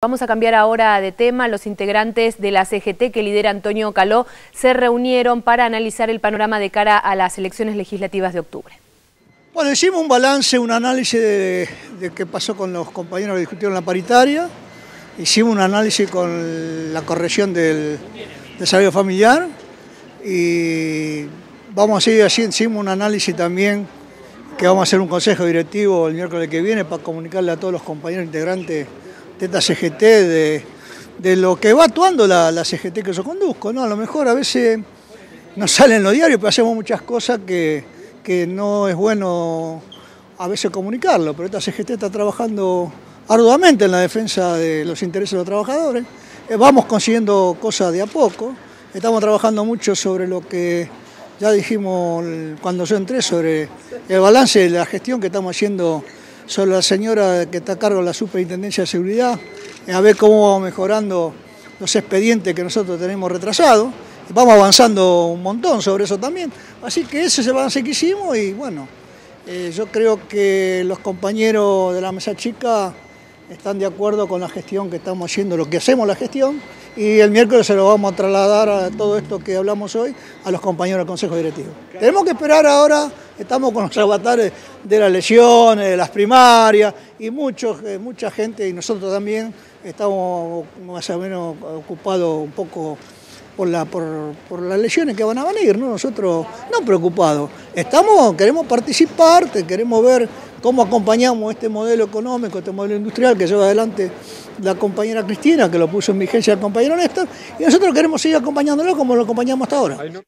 Vamos a cambiar ahora de tema. Los integrantes de la CGT que lidera Antonio Caló se reunieron para analizar el panorama de cara a las elecciones legislativas de octubre. Bueno, hicimos un balance, un análisis de qué pasó con los compañeros que discutieron la paritaria, hicimos un análisis con la corrección del salario familiar y vamos a seguir así, hicimos un análisis también que vamos a hacer un consejo directivo el miércoles que viene para comunicarle a todos los compañeros integrantes de esta CGT, de lo que va actuando la CGT que yo conduzco, ¿no? A lo mejor a veces nos salen los diarios, pero hacemos muchas cosas que no es bueno a veces comunicarlo, pero esta CGT está trabajando arduamente en la defensa de los intereses de los trabajadores, vamos consiguiendo cosas de a poco, estamos trabajando mucho sobre lo que ya dijimos cuando yo entré, sobre el balance de la gestión que estamos haciendo sobre la señora que está a cargo de la Superintendencia de Seguridad, a ver cómo vamos mejorando los expedientes que nosotros tenemos retrasados. Vamos avanzando un montón sobre eso también. Así que ese es el balance que hicimos y bueno, yo creo que los compañeros de la mesa chica están de acuerdo con la gestión que estamos haciendo, lo que hacemos la gestión, y el miércoles se lo vamos a trasladar a todo esto que hablamos hoy a los compañeros del Consejo Directivo. Tenemos que esperar ahora. Estamos con los avatares de las elecciones, de las primarias y mucha gente, y nosotros también, estamos más o menos ocupados un poco por las elecciones que van a venir, ¿no? Nosotros no preocupados, queremos participar, queremos ver cómo acompañamos este modelo económico, este modelo industrial que lleva adelante la compañera Cristina, que lo puso en vigencia el compañero Néstor, y nosotros queremos seguir acompañándolo como lo acompañamos hasta ahora.